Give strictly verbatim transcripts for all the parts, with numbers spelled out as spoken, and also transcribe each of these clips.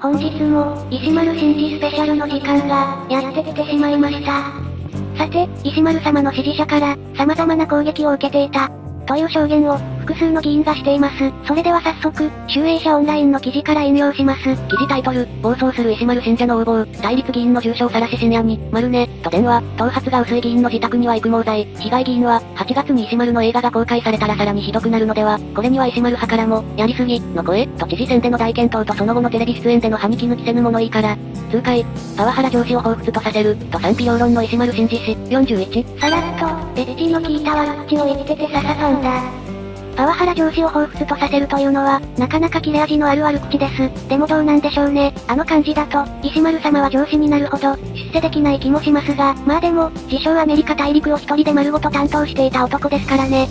本日も、石丸神事スペシャルの時間が、やってきてしまいました。さて、石丸様の支持者から、様々な攻撃を受けていた、という証言を、複数の議員がしています。それでは早速、集英社オンラインの記事から引用します。記事タイトル、暴走する石丸信者の横暴、対立議員の住所を晒し深夜に、丸ね、と電話、頭髪が薄い議員の自宅には育毛剤、被害議員は、はちがつに石丸の映画が公開されたらさらにひどくなるのでは、これには石丸派からも、やりすぎ、の声、と知事選での大健闘とその後のテレビ出演での歯にきぬ着せぬ物言いから、痛快、パワハラ上司を彷彿とさせる、と賛否両論の石丸信事氏、よんじゅういち。さらっと、エッジの効いたワッチを入れててさささんパワハラ上司を彷彿とさせるというのは、なかなか切れ味のある悪口です。でもどうなんでしょうね。あの感じだと、石丸様は上司になるほど、出世できない気もしますが、まあでも、自称アメリカ大陸を一人で丸ごと担当していた男ですからね。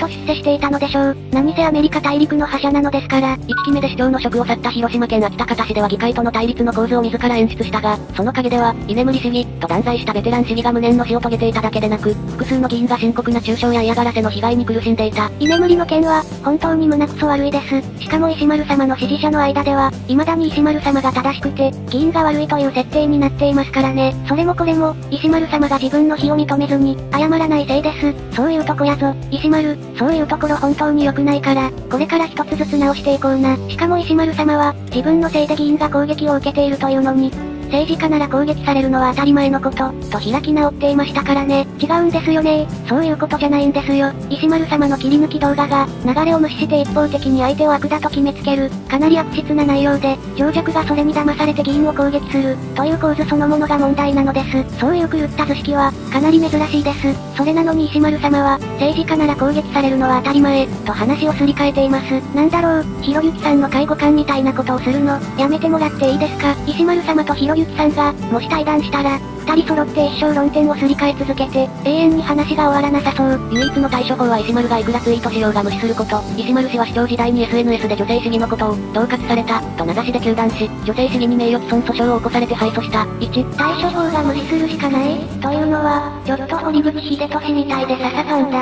と出世していたのでしょう。何せアメリカ大陸の覇者なのですから。いっきめで市長の職を去った広島県安芸高田市では議会との対立の構図を自ら演出したが、その陰では、居眠り市議、と断罪したベテラン市議が無念の死を遂げていただけでなく、複数の議員が深刻な中傷や嫌がらせの被害に苦しんでいた。居眠りの件は、本当に胸くそ悪いです。しかも石丸様の支持者の間では、未だに石丸様が正しくて、議員が悪いという設定になっていますからね。それもこれも、石丸様が自分の非を認めずに、謝らないせいです。そういうとこやぞ、石丸。そういうところ本当に良くないから、これから一つずつ直していこうな。しかも石丸様は、自分のせいで議員が攻撃を受けているというのに、政治家なら攻撃されるのは当たり前のこと、と開き直っていましたからね。違うんですよねー。そういうことじゃないんですよ。石丸様の切り抜き動画が、流れを無視して一方的に相手を悪だと決めつける、かなり悪質な内容で、情弱がそれに騙されて議員を攻撃する、という構図そのものが問題なのです。そういう狂った図式は、かなり珍しいです。それなのに石丸様は、政治家なら攻撃されるのは当たり前、と話をすり替えています。なんだろう、ひろゆきさんの介護官みたいなことをするの、やめてもらっていいですか。石丸様とひろゆきさんが、もし対談したら、二人揃って一生論点をすり替え続けて、永遠に話が終わらなさそう。唯一の対処法は石丸がいくらツイートしようが無視すること。石丸氏は市長時代に エスエヌエス で女性市議のことを、恫喝された、と名指しで糾弾し、女性市議に名誉毀損訴訟を起こされて敗訴した。いち、対処法が無視するしかない、というのは、ちょっと堀口秀俊みたいで笹さんだ。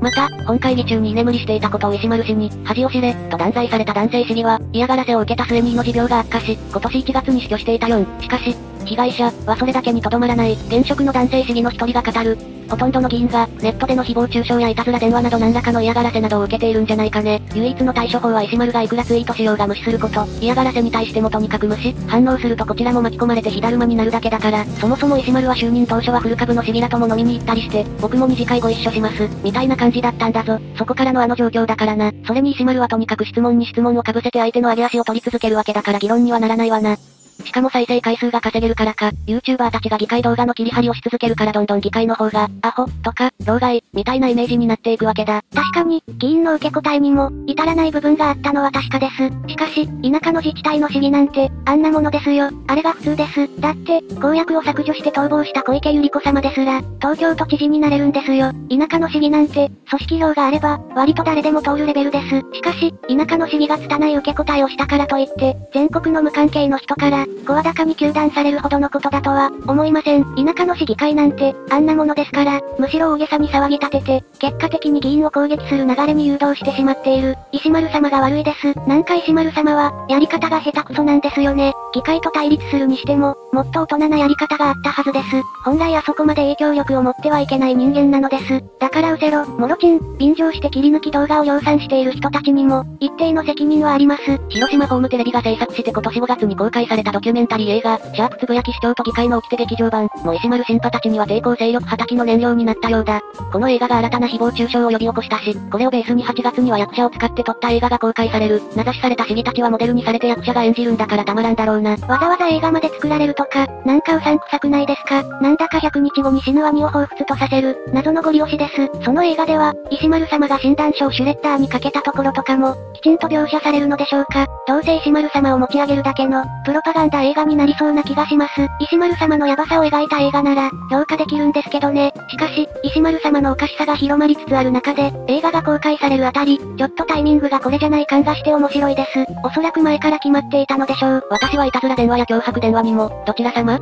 また、本会議中に居眠りしていたことを石丸氏に、恥を知れ、と断罪された男性市議は、嫌がらせを受けた末に胃の持病が悪化し、今年いちがつに死去していたよん。しかし、被害者はそれだけにとどまらない、現職の男性市議の一人が語る。ほとんどの議員が、ネットでの誹謗中傷やいたずら電話など何らかの嫌がらせなどを受けているんじゃないかね。唯一の対処法は石丸がいくらツイートしようが無視すること。嫌がらせに対してもとにかく無視。反応するとこちらも巻き込まれて火だるまになるだけだから、そもそも石丸は就任当初は古株の市議らとも飲みに行ったりして、僕も二次会ご一緒します、みたいな感じだったんだぞ。そこからのあの状況だからな。それに石丸はとにかく質問に質問を被せて相手の上げ足を取り続けるわけだから議論にはならないわな。しかも再生回数が稼げるからか、YouTuber たちが議会動画の切り張りをし続けるからどんどん議会の方が、アホ、とか、老害、みたいなイメージになっていくわけだ。確かに、議員の受け答えにも、至らない部分があったのは確かです。しかし、田舎の自治体の市議なんて、あんなものですよ。あれが普通です。だって、公約を削除して逃亡した小池百合子様ですら、東京都知事になれるんですよ。田舎の市議なんて、組織票があれば、割と誰でも通るレベルです。しかし、田舎の市議が拙い受け答えをしたからといって、全国の無関係の人から、声高に糾弾されるほどのことだとは思いません。田舎の市議会なんてあんなものですから、むしろ大げさに騒ぎ立てて、結果的に議員を攻撃する流れに誘導してしまっている石丸様が悪いです。なんか石丸様はやり方が下手くそなんですよね。議会と対立するにしても、もっと大人なやり方があったはずです。本来あそこまで影響力を持ってはいけない人間なのです。だからうせろ、もろちん、便乗して切り抜き動画を量産している人たちにも、一定の責任はあります。広島ホームテレビが制作して今年ごがつに公開されたドキュメンタリー映画、シャープつぶやき市長と議会の起きて劇場版、も石丸シンパたちには抵抗勢力叩きの燃料になったようだ。この映画が新たな誹謗中傷を呼び起こしたし、これをベースにはちがつには役者を使って撮った映画が公開される。名指しされた市議たちはモデルにされて役者が演じるんだからたまらんだろうな。わざわざ映画まで作られるとか、なんかうさんくさくないですか。なんだかひゃくにちごに死ぬワニを彷彿とさせる、謎のゴリ押しです。その映画では、石丸様が診断書をシュレッダーにかけたところとかも、きちんと描写されるのでしょうか。どうせ石丸様を持ち上げるだけの、プロパガンダ映画になりそうな気がします。石丸様のヤバさを描いた映画なら、評価できるんですけどね。しかし、石丸様のおかしさが広まりつつある中で、映画が公開されるあたり、ちょっとタイミングがこれじゃない感がして面白いです。おそらく前から決まっていたのでしょう。私はたずら電話や脅迫電話にも、どちら様っ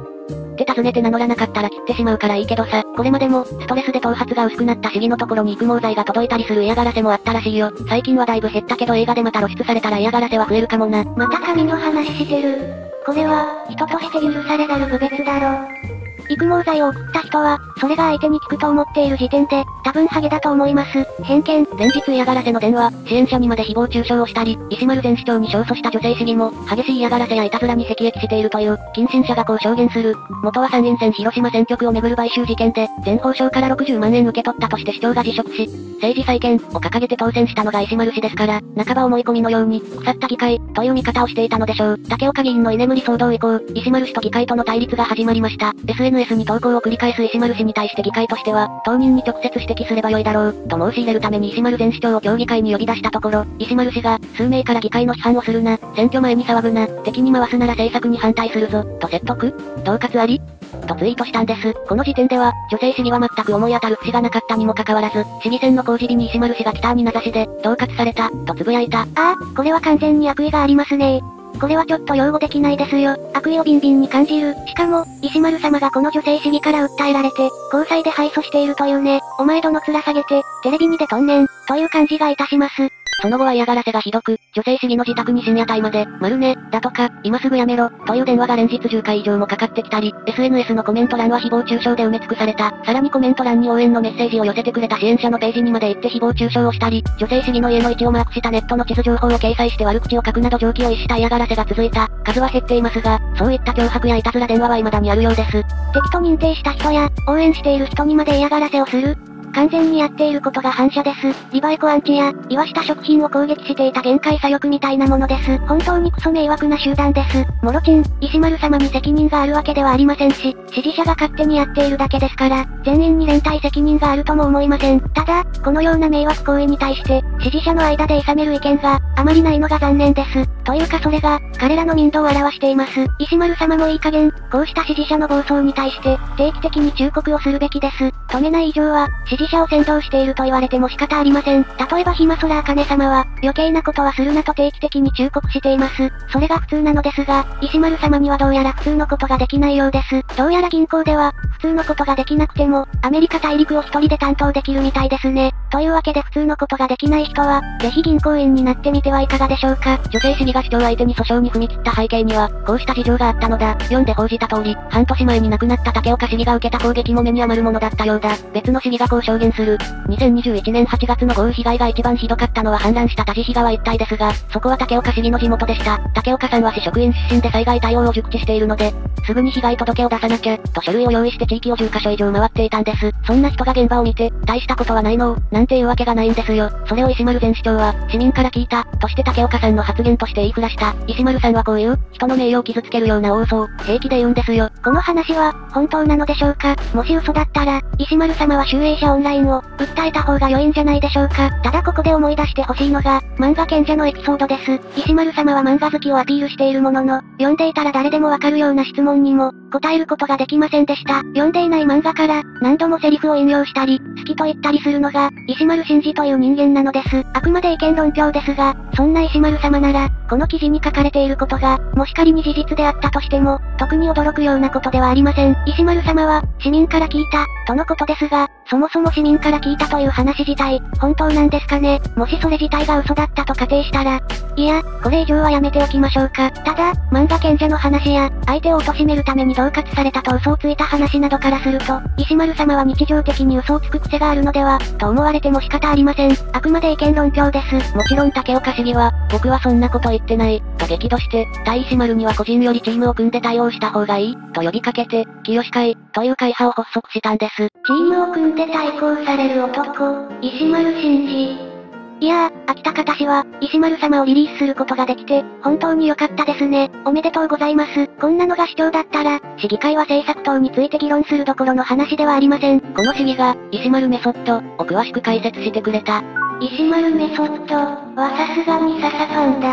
て尋ねて名乗らなかったら切ってしまうからいいけどさ、これまでも、ストレスで頭髪が薄くなった市議のところに育毛剤が届いたりする嫌がらせもあったらしいよ。最近はだいぶ減ったけど映画でまた露出されたら嫌がらせは増えるかもな。また髪の話してる。これは、人として許されざる侮蔑だろ。育毛剤を送った人は、それが相手に効くと思っている時点で、多分ハゲだと思います。偏見。連日嫌がらせの電話、支援者にまで誹謗中傷をしたり、石丸前市長に勝訴した女性市議も、激しい嫌がらせやいたずらに辟易しているという、近親者がこう証言する。元は参院選広島選挙区をめぐる買収事件で、前報酬からろくじゅうまんえん受け取ったとして市長が辞職し、政治再建を掲げて当選したのが石丸氏ですから、半ば思い込みのように、腐った議会、という見方をしていたのでしょう。竹岡議員の居眠り騒動以降、石丸氏と議会との対立が始まりました。エスエヌエス に投稿を繰り返す石丸氏に対して議会としては、当人に直接指摘すればよいだろう、と申し入れるために石丸前市長を協議会に呼び出したところ、石丸氏が、数名から議会の批判をするな、選挙前に騒ぐな、敵に回すなら政策に反対するぞ、と説得？恫喝あり？とツイートしたんです。この時点では、女性市議は全く思い当たる節がなかったにもかかわらず、市議選の公示日に石丸氏が北に名指しで、恫喝された、とつぶやいた。ああ、これは完全に悪意がありますね。これはちょっと擁護できないですよ。悪意をビンビンに感じる。しかも、石丸様がこの女性市議から訴えられて、高裁で敗訴しているというね。お前どの面下げて、テレビに出とんねん、という感じがいたします。その後は嫌がらせがひどく、女性市議の自宅に深夜帯まで、丸ね、だとか、今すぐやめろ、という電話が連日じゅっかいいじょうもかかってきたり、エスエヌエス のコメント欄は誹謗中傷で埋め尽くされた。さらにコメント欄に応援のメッセージを寄せてくれた支援者のページにまで行って誹謗中傷をしたり、女性市議の家の位置をマークしたネットの地図情報を掲載して悪口を書くなど常軌を逸した嫌がらせが続いた。数は減っていますが、そういった脅迫やいたずら電話は未だにあるようです。敵と認定した人や、応援している人にまで嫌がらせをする。完全にやっていることが反射です。リバイコアンチや、岩下食品を攻撃していた限界左翼みたいなものです。本当にクソ迷惑な集団です。もろちん、石丸様に責任があるわけではありませんし、支持者が勝手にやっているだけですから、全員に連帯責任があるとも思いません。ただ、このような迷惑行為に対して、支持者の間でいさめる意見が、あまりないのが残念です。というかそれが、彼らの民度を表しています。石丸様もいい加減、こうした支持者の暴走に対して、定期的に忠告をするべきです。止めない以上は、支持者を先導していると言われても仕方ありません。例えばひまそらあかね様は、余計なことはするなと定期的に忠告しています。それが普通なのですが、石丸様にはどうやら普通のことができないようです。どうやら銀行では、普通のことができなくても、アメリカ大陸を一人で担当できるみたいですね。というわけで普通のことができない人は、ぜひ銀行員になってみてはいかがでしょうか。女性市議が市長相手に訴訟に踏み切った背景には、こうした事情があったのだ。読んで報じた通り、半年前に亡くなった竹岡市議が受けた攻撃も目に余るものだったようだ。別の市議がこう証言する。にせんにじゅういちねんはちがつの豪雨被害が一番ひどかったのは氾濫した多治比川一帯ですが、そこは竹岡市議の地元でした。竹岡さんは市職員出身で災害対応を熟知しているので、すぐに被害届を出さなきゃ、と書類を用意して地域をじゅっかしょいじょう回っていたんです。そんな人が現場を見て、大したことはないの、なんていうわけがないんですよ。それを石丸前市長は、市民から聞いた、として竹岡さんの発言として言いふらした。石丸さんはこういう、人の名誉を傷つけるような妄想、平気で言うんですよ。この話は、本当なのでしょうか。もし嘘だったら、石丸様は集英社オンラインを、訴えた方が良いんじゃないでしょうか。ただここで思い出してほしいのが、漫画賢者のエピソードです。石丸様は漫画好きをアピールしているものの、読んでいたら誰でもわかるような質問にも、答えることができませんでした。読んでいない漫画から、何度もセリフを引用したり、好きと言ったりするのが、石丸信二という人間なのです。あくまで意見論評ですが、そんな石丸様なら、この記事に書かれていることが、もし仮に事実であったとしても、特に驚くようなことではありません。石丸様は、市民から聞いた、とのことですが、そもそも市民から聞いたという話自体、本当なんですかね。もしそれ自体が嘘だったと仮定したら、いや、これ以上はやめておきましょうか。ただ、漫画賢者の話や、相手を貶めるために恫喝されたと嘘をついた話などからすると、石丸様は日常的に嘘をつく癖があるのでは、と思われても仕方ありません。あくまで意見論評です。もちろん竹岡市議は、僕はそんなこと言ってない、と激怒して、対石丸には個人よりチームを組んで対応した方がいい、と呼びかけて、清会、という会派を発足したんです。チームを組んで対抗される男、石丸信二。いやー、秋田方氏は、石丸様をリリースすることができて、本当に良かったですね。おめでとうございます。こんなのが市長だったら、市議会は政策等について議論するどころの話ではありません。この市議が、石丸メソッド、を詳しく解説してくれた。石丸メソッド、はさすがに笹ファンだ。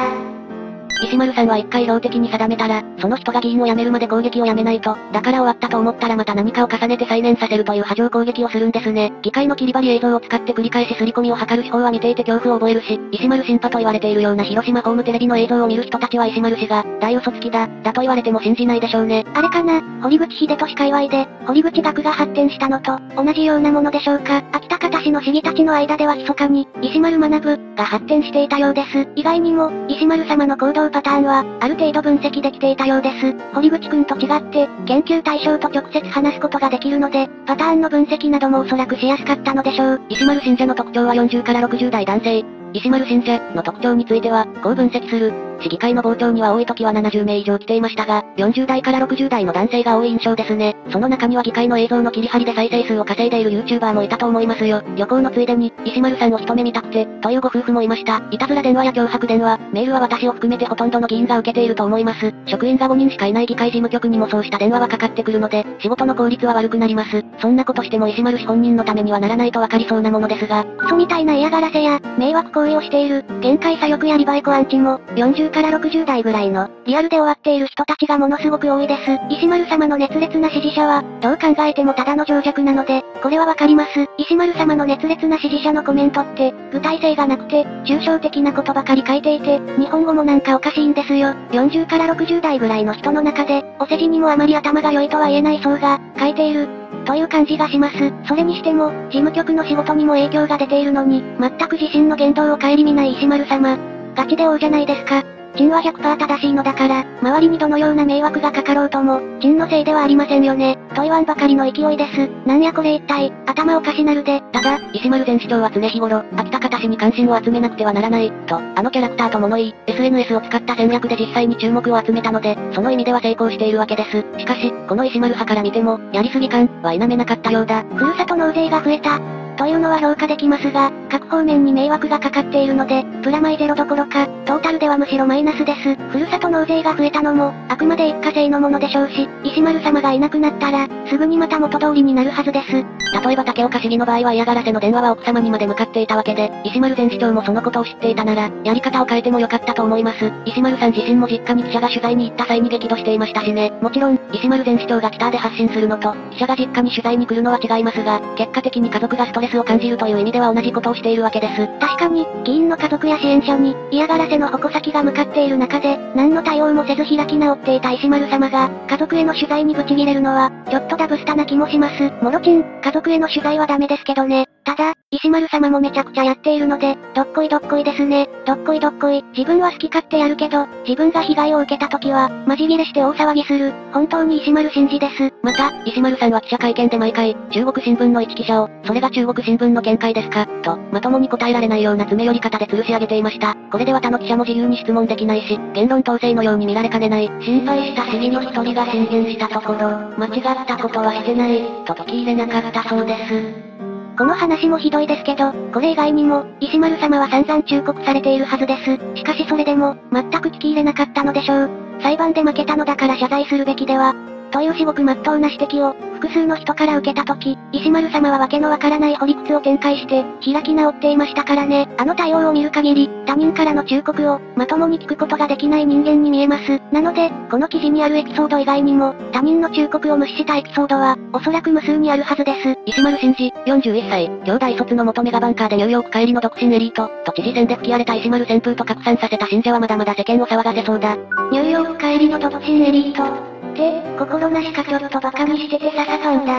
石丸さんはいっかい標的に定めたら、その人が議員を辞めるまで攻撃をやめないと、だから終わったと思ったらまた何かを重ねて再燃させるという波状攻撃をするんですね。議会の切り張り映像を使って繰り返し刷り込みを図る手法は見ていて恐怖を覚えるし、石丸神父と言われているような広島ホームテレビの映像を見る人たちは石丸氏が、大嘘つきだ、だと言われても信じないでしょうね。あれかな、堀口秀俊界隈で、堀口学が発展したのと、同じようなものでしょうか。秋田方氏の市議たちの間では密かに、石丸学が発展していたようです。意外にも、石丸様の行動パターンは、ある程度分析できていたようです。堀口くんと違って、研究対象と直接話すことができるので、パターンの分析などもおそらくしやすかったのでしょう。石丸信者の特徴はよんじゅうからろくじゅう代男性。石丸信者の特徴については、こう分析する。市議会の傍聴には多い時はななじゅうめい以上来ていましたが、よんじゅうだいからろくじゅうだいの男性が多い印象ですね。その中には議会の映像の切り張りで再生数を稼いでいる YouTuber もいたと思いますよ。旅行のついでに、石丸さんを一目見たくて、というご夫婦もいました。いたずら電話や脅迫電話、メールは私を含めてほとんどの議員が受けていると思います。職員がごにんしかいない議会事務局にもそうした電話はかかってくるので、仕事の効率は悪くなります。そんなことしても石丸氏本人のためにはならないとわかりそうなものですが、クソみたいな嫌がらせや、迷惑行為をしている、限界左翼やリバイコアンチも、よんじゅうからろくじゅうだいぐらいの、リアルで終わっている人たちがものすごく多いです。石丸様の熱烈な支持者は、どう考えてもただの情弱なので、これはわかります。石丸様の熱烈な支持者のコメントって、具体性がなくて、抽象的なことばかり書いていて、日本語もなんかおかしいんですよ。よんじゅうからろくじゅうだいぐらいの人の中で、お世辞にもあまり頭が良いとは言えない層が、書いている。という感じがします。それにしても、事務局の仕事にも影響が出ているのに、全く自身の言動を顧みない石丸様。ガチで王じゃないですか。陳は ひゃくパーセント 正しいのだから、周りにどのような迷惑がかかろうとも、陳のせいではありませんよね、と言わんばかりの勢いです。なんやこれ一体、頭おかしなるで。ただ、石丸前市長は常日頃、秋田方氏に関心を集めなくてはならない、と、あのキャラクターと物言い、エスエヌエス を使った戦略で実際に注目を集めたので、その意味では成功しているわけです。しかし、この石丸派から見ても、やりすぎ感、は否めなかったようだ。ふるさと納税が増えた。というのは評価できますが、各方面に迷惑がかかっているので、プラマイゼロどころか、トータルではむしろマイナスです。ふるさと納税が増えたのも、あくまで一過性のものでしょうし、石丸様がいなくなったら、すぐにまた元通りになるはずです。例えば竹岡市議の場合は嫌がらせの電話は奥様にまで向かっていたわけで、石丸前市長もそのことを知っていたなら、やり方を変えてもよかったと思います。石丸さん自身も実家に記者が取材に行った際に激怒していましたしね。もちろん、石丸前市長がツイッターで発信するのと、記者が実家に取材に来るのは違いますが、結果的に家族がストレスを感じるという意味では同じことをしているわけです。確かに、議員の家族や支援者に嫌がらせの矛先が向かっている中で、何の対応もせず開き直っていた石丸様が、家族への取材にブチ切れるのは、ちょっとダブスタな気もします。もろちん、家族への取材はダメですけどね。ただ、石丸様もめちゃくちゃやっているので、どっこいどっこいですね。どっこいどっこい。自分は好き勝手やるけど、自分が被害を受けた時は、マジギレして大騒ぎする。本当に石丸信じです。また、石丸さんは記者会見で毎回、中国新聞の一記者を、それが中国新聞の見解ですか、と、まともに答えられないような詰め寄り方で吊るし上げていました。これでは他の記者も自由に質問できないし、言論統制のように見られかねない。心配した市議の一人が宣言したところ、間違ったことはしてない、と聞き入れなかったそうです。この話もひどいですけど、これ以外にも、石丸様は散々忠告されているはずです。しかしそれでも、全く聞き入れなかったのでしょう。裁判で負けたのだから謝罪するべきでは。という至極真っ当な指摘を、複数の人から受けたとき、石丸様はわけのわからない掘り靴を展開して、開き直っていましたからね。あの対応を見る限り、他人からの忠告を、まともに聞くことができない人間に見えます。なので、この記事にあるエピソード以外にも、他人の忠告を無視したエピソードは、おそらく無数にあるはずです。石丸信二、よんじゅういっさい、京大卒の元メガバンカーでニューヨーク帰りの独身エリート、都知事選で吹き荒れた石丸旋風と拡散させた信者はまだまだ世間を騒がせそうだ。ニューヨーク帰りの独身エリート。って、心なしかちょっとバカにしててささとんだ。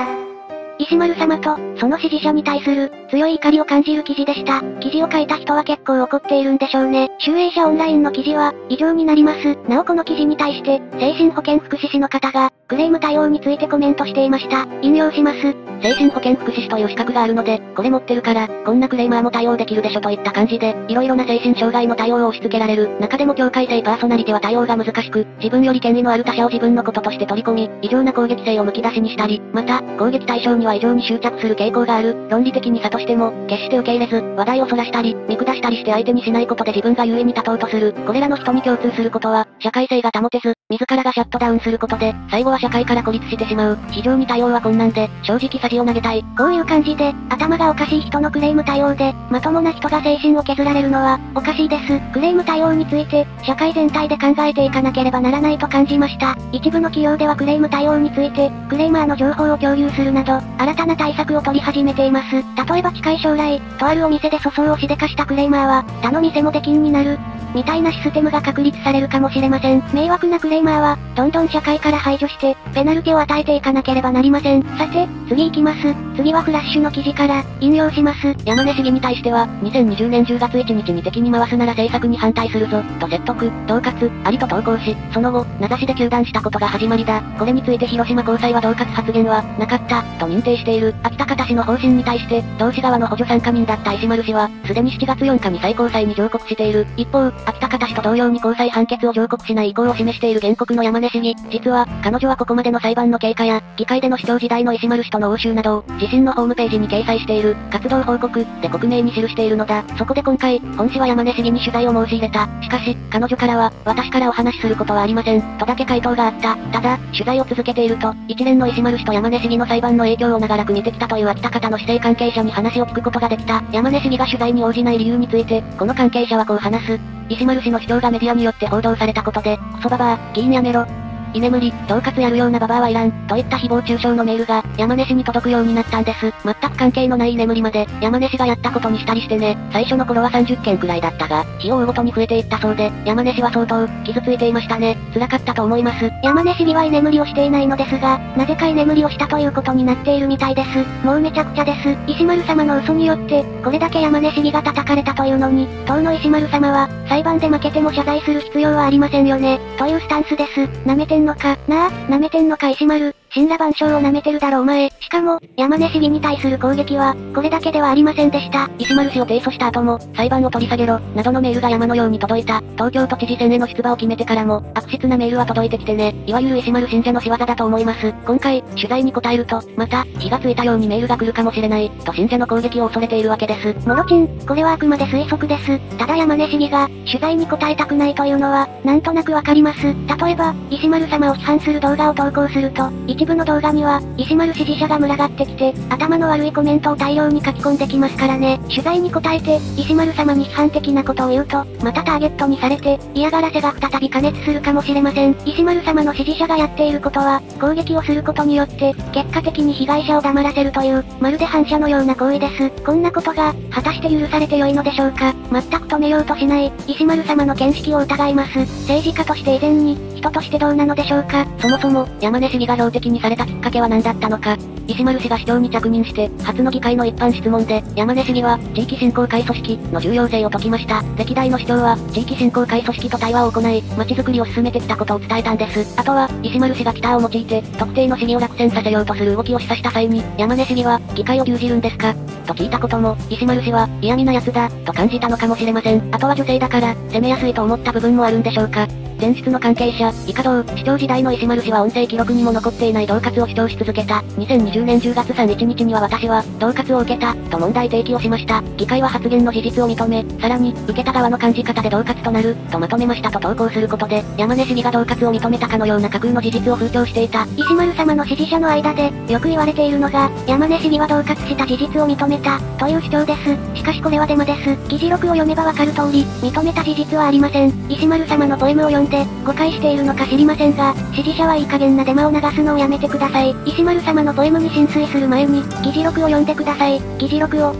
石丸様と、その支持者に対する、強い怒りを感じる記事でした。記事を書いた人は結構怒っているんでしょうね。集英社オンラインの記事は、以上になります。なおこの記事に対して、精神保健福祉士の方が、クレーム対応についてコメントしていました。引用します。精神保健福祉士という資格があるので、これ持ってるから、こんなクレーマーも対応できるでしょといった感じで、いろいろな精神障害の対応を押し付けられる。中でも境界性パーソナリティは対応が難しく、自分より権威のある他者を自分のこととして取り込み、異常な攻撃性をむき出しにしたり、また、攻撃対象には異常に執着する傾向がある。論理的に差としても、決して受け入れず、話題をそらしたり、見下したりして相手にしないことで自分が優位に立とうとする。これらの人に共通することは、社会性が保てず、自らがシャットダウンすることで、最後は社会から孤立してしまう。非常に対応は困難で、正直さじを投げたい。こういう感じで、頭がおかしい人のクレーム対応で、まともな人が精神を削られるのは、おかしいです。クレーム対応について、社会全体で考えていかなければならないと感じました。一部の企業ではクレーム対応について、クレーマーの情報を共有するなど、新たな対策を取り始めています。例えば近い将来、とあるお店で訴訟をしでかしたクレーマーは、他の店も出禁になる。みたいなシステムが確立されるかもしれません。迷惑なクレーマーは、どんどん社会から排除して、ペナルティを与えていかなければなりません。さて、次行きます。次はフラッシュの記事から、引用します。山根市議に対しては、にせんにじゅうねんじゅうがつついたちに敵に回すなら政策に反対するぞ、と説得、恫喝、ありと投稿し、その後、名指しで糾弾したことが始まりだ。これについて広島高裁は恫喝発言は、なかった、と認定している。安芸高田市の方針に対して、同市側の補助参加人だった石丸氏は、すでにしちがつよっかに最高裁に上告している。一方、安芸高田氏と同様に高裁判決を上告しない意向を示している原告の山根市議、実は、彼女はここまでの裁判の経過や、議会での市長時代の石丸氏との応酬などを、自身のホームページに掲載している、活動報告、で克明に記しているのだ。そこで今回、本市は山根市議に取材を申し入れた。しかし、彼女からは、私からお話しすることはありません、とだけ回答があった。ただ、取材を続けていると、一連の石丸氏と山根市議の裁判の影響を長らく見てきたという安芸高田の市政関係者に話を聞くことができた。山根市議が取材に応じない理由について、この関係者はこう話す。石丸氏の主張がメディアによって報道されたことで、クソババア、議員やめろ。居眠り、恫喝やるようなババアはいらん、といった誹謗中傷のメールが、山根氏に届くようになったんです。全く関係のない居眠りまで、山根氏がやったことにしたりしてね。最初の頃はさんじゅっけんくらいだったが、日を追うごとに増えていったそうで、山根氏は相当、傷ついていましたね。辛かったと思います。山根市議は居眠りをしていないのですが、なぜか居眠りをしたということになっているみたいです。もうめちゃくちゃです。石丸様の嘘によって、これだけ山根市議が叩かれたというのに、当の石丸様は、裁判で負けても謝罪する必要はありませんよね、というスタンスです。舐めてんのか、なあ、舐めてんのか石丸。神羅万象を舐めてるだろお前。しかも、山根市議に対する攻撃は、これだけではありませんでした。石丸氏を提訴した後も、裁判を取り下げろ、などのメールが山のように届いた。東京都知事選への出馬を決めてからも、悪質なメールは届いてきてね。いわゆる石丸信者の仕業だと思います。今回、取材に答えると、また、火がついたようにメールが来るかもしれない、と信者の攻撃を恐れているわけです。もろちん、これはあくまで推測です。ただ山根市議が、取材に答えたくないというのは、なんとなくわかります。例えば、石丸様を批判する動画を投稿すると、一部の動画には、石丸支持者が群がってきて、頭の悪いコメントを大量に書き込んできますからね。取材に答えて、石丸様に批判的なことを言うと、またターゲットにされて、嫌がらせが再び加熱するかもしれません。石丸様の支持者がやっていることは、攻撃をすることによって、結果的に被害者を黙らせるという、まるで反射のような行為です。こんなことが、果たして許されて良いのでしょうか。全く止めようとしない、石丸様の見識を疑います。政治家として以前に、人としてどうなのでしょうか。そもそも、山根市議が標的にされたきっかけは何だったのか。石丸氏が市長に着任して、初の議会の一般質問で、山根市議は、地域振興会組織の重要性を説きました。歴代の市長は、地域振興会組織と対話を行い、街づくりを進めてきたことを伝えたんです。あとは、石丸氏が北を用いて、特定の市議を落選させようとする動きを示唆した際に、山根市議は、議会を牛耳るんですかと聞いたことも、石丸氏は、嫌味な奴だ、と感じたのかもしれません。あとは女性だから、攻めやすいと思った部分もあるんでしょうか。前室の関係者、以下同、市長時代の石丸氏は音声記録にも残っていない恫喝を主張し続けた。にせんにじゅうねんじゅうがつさんじゅういちにちには私は、恫喝を受けた、と問題提起をしました。議会は発言の事実を認め、さらに、受けた側の感じ方で恫喝となる、とまとめましたと投稿することで、山根市議が恫喝を認めたかのような架空の事実を風潮していた。石丸様の支持者の間で、よく言われているのが、山根市議は恫喝した事実を認めた、という主張です。しかしこれはデマです。議事録を読めばわかる通り、認めた事実はありません。石丸様のポエムを読んで誤解しているのか知りませんが、支持者はいい加減なデマを流すのをやめてください。石丸様のポエムに心酔する前に、議事録を読んでください。議事録を。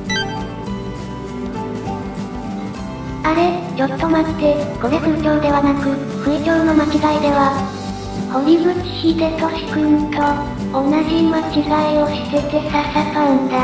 あれ、ちょっと待って、これ通帳ではなく、吹聴の間違いでは、堀口秀俊君と同じ間違いをしててささかんだ。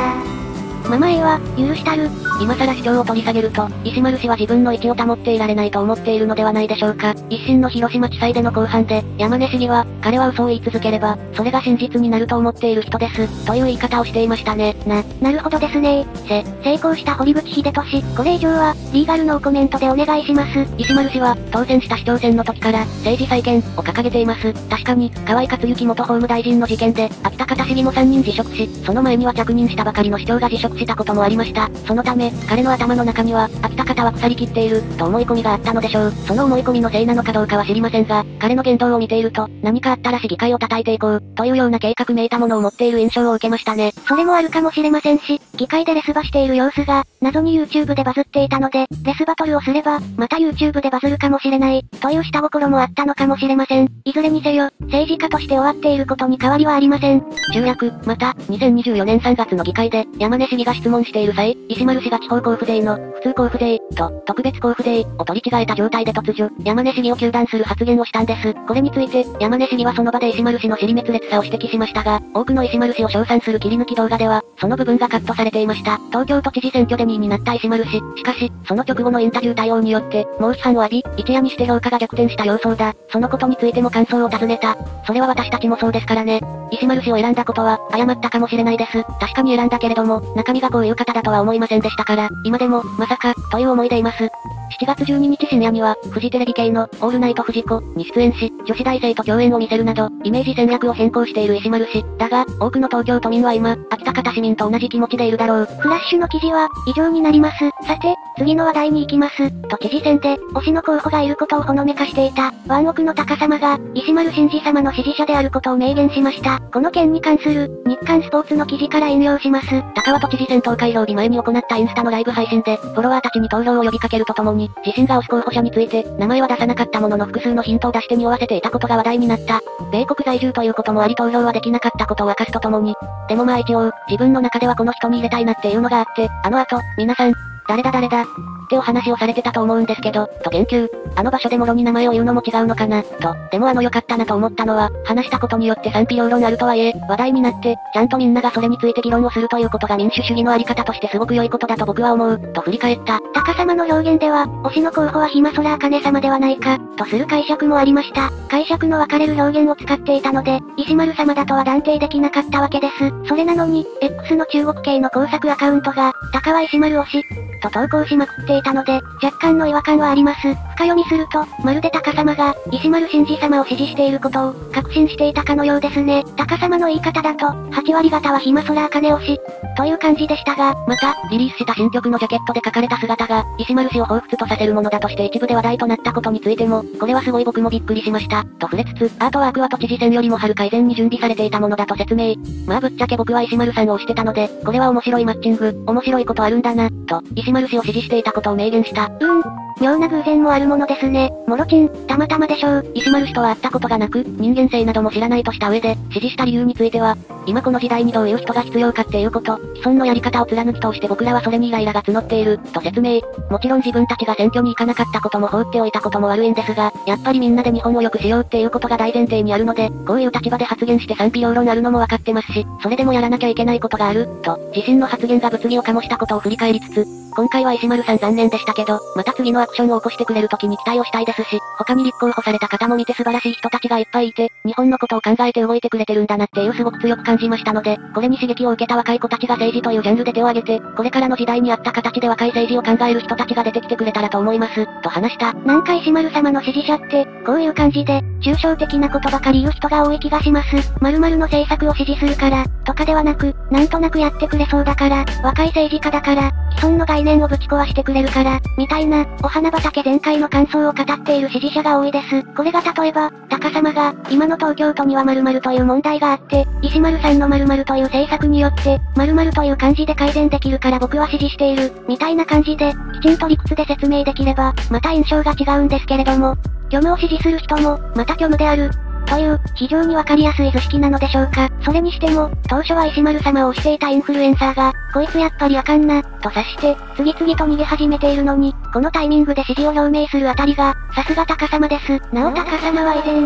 ママ A は、許したる。今更市長を取り下げると、石丸氏は自分の位置を保っていられないと思っているのではないでしょうか。一審の広島地裁での公判で、山根市議は、彼は嘘を言い続ければ、それが真実になると思っている人です、という言い方をしていましたね。な、なるほどですねー。せ、成功した堀口秀俊、これ以上は、リーガルのコメントでお願いします。石丸氏は、当選した市長選の時から、政治再建、を掲げています。確かに、河井克行元法務大臣の事件で、秋田方市議もさんにん辞職し、その前には着任したばかりの市長が辞職したこともありました。そのため、彼の頭の中には、秋田方は腐りきっている、と思い込みがあったのでしょう。その思い込みのせいなのかどうかは知りませんが、彼の言動を見ていると、何かあったら市議会を叩いていこう、というような計画めいたものを持っている印象を受けましたね。それもあるかもしれませんし、議会でレスバしている様子が、謎に YouTube でバズっていたので、レスバトルをすれば、また YouTube でバズるかもしれない、という下心もあったのかもしれません。いずれにせよ、政治家として終わっていることに変わりはありません。中略、また、にせんにじゅうよねんさんがつの議会で、山根市議が質問している際、石丸氏が地方交付税の、普通交付税、と、特別交付税、を取り違えた状態で突如、山根市議を糾弾する発言をしたんです。これについて、山根市議はその場で石丸氏の尻滅裂さを指摘しましたが、多くの石丸氏を称賛する切り抜き動画では、その部分がカットされていました。東京都知事選挙でにいになった石丸氏、しかし、その直後のインタビュー対応によって、猛批判を浴び、一夜にして評価が逆転した様相だ。そのことについても感想を尋ねた。それは私たちもそうですからね。石丸氏を選んだことは、誤ったかもしれないです。確かに選んだけれども、中身がこういう方だとは思いませんでしたから、今でも、まさか、という思いでいます。しちがつじゅうににち深夜には、フジテレビ系の、オールナイトフジコに出演し、女子大生と共演を見せるなど、イメージ戦略を変更している石丸氏。だが、多くの東京都民は今、秋田方市民と同じ気持ちでいるだろう。フラッシュの記事は、以上になります。さて、次の話題に行きます。都知事選で、推しの候補がいることをほのめかしていた、ワンオクの高様が、石丸信治様の支持者であることを明言しました。この件に関する、日刊スポーツの記事から引用します。高輪都知事選投開票日前に行ったインスタのライブ配信で、フォロワーたちに投票を呼びかけるとともに、自身が推し候補者について、名前は出さなかったものの複数のヒントを出して匂わせていたことが話題になった。米国在住ということもあり投票はできなかったことを明かすとともに、でもまあ一応、自分の中ではこの人に入れたいなっていうのがあって、あの後、皆さん、誰だ誰だってお話をされてたと思うんですけど、と言及。あの場所でもろに名前を言うのも違うのかな、と。でもあの良かったなと思ったのは、話したことによって賛否両論あるとはいえ、話題になって、ちゃんとみんながそれについて議論をするということが民主主義のあり方としてすごく良いことだと僕は思う、と振り返った。高様の表現では、推しの候補は暇空茜様ではないか、とする解釈もありました。解釈の分かれる表現を使っていたので、石丸様だとは断定できなかったわけです。それなのに、X の中国系の工作アカウントが、高は石丸推し、と投稿しまくっていたので、若干の違和感はあります。深読みすると、まるで高様が、石丸信治様を支持していることを、確信していたかのようですね。高様の言い方だと、はちわりがたは暇空茜推し、という感じでしたが、また、リリースした新曲のジャケットで書かれた姿が、石丸氏を彷彿とさせるものだとして一部で話題となったことについても、これはすごい僕もびっくりしました、と触れつつ、アートワークは都知事選よりもはるか以前に準備されていたものだと説明。まあぶっちゃけ僕は石丸さんを推してたので、これは面白いマッチング、面白いことあるんだな、と、石丸氏を支持していたことを明言した。うん。妙な偶然もあるものですね。もろちん、たまたまでしょう。石丸氏とは会ったことがなく、人間性なども知らないとした上で、支持した理由については、今この時代にどういう人が必要かっていうこと、既存のやり方を貫き通して僕らはそれにイライラが募っている、と説明。もちろん自分たちが選挙に行かなかったことも放っておいたことも悪いんですが、やっぱりみんなで日本を良くしようっていうことが大前提にあるので、こういう立場で発言して賛否両論あるのも分かってますし、それでもやらなきゃいけないことがある、と、自身の発言が物議を醸したことを振り返りつつ、今回は石丸さん残念でしたけど、また次のアクションを起こしてくれる時に期待をしたいですし、他に立候補された方も見て素晴らしい人たちがいっぱいいて、日本のことを考えて動いてくれてるんだなっていうすごく強く感じましたので、これに刺激を受けた若い子たちが政治というジャンルで手を挙げて、これからの時代に合った形で若い政治を考える人たちが出てきてくれたらと思います、と話した。なんか石丸様の支持者って、こういう感じで、抽象的なことばかり言う人が多い気がします。〇〇の政策を支持するから、とかではなく、なんとなくやってくれそうだから、若い政治家だから、既存の概念をぶち壊してくれるから、みたいな、お花畑全開の感想を語っている支持者が多いです。これが例えば、高様が、今の東京都には〇〇という問題があって、石丸さんの〇〇という政策によって、〇〇という感じで改善できるから僕は支持している、みたいな感じで、きちんと理屈で説明できれば、また印象が違うんですけれども、虚無を支持する人も、また虚無である。という、非常にわかりやすい図式なのでしょうか。それにしても、当初は石丸様を推していたインフルエンサーが、こいつやっぱりあかんな、と察して、次々と逃げ始めているのに、このタイミングで支持を表明するあたりが、さすが高様です。なお高様は以前、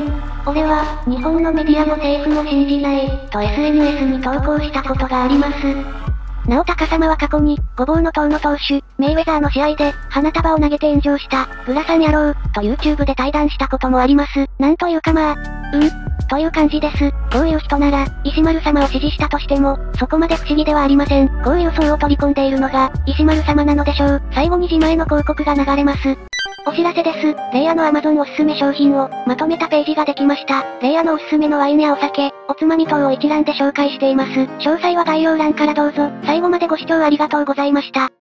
俺は、日本のメディアも政府も信じない、と エスエヌエス に投稿したことがあります。なお高様は過去に、ごぼうの党の党首、メイウェザーの試合で、花束を投げて炎上した、グラサン野郎、と YouTube で対談したこともあります。なんというかまあ、うんという感じです。こういう人なら、石丸様を支持したとしても、そこまで不思議ではありません。こういう層を取り込んでいるのが、石丸様なのでしょう。最後に自前の広告が流れます。お知らせです。レイヤーの Amazon おすすめ商品をまとめたページができました。レイヤーのおすすめのワインやお酒、おつまみ等を一覧で紹介しています。詳細は概要欄からどうぞ。最後までご視聴ありがとうございました。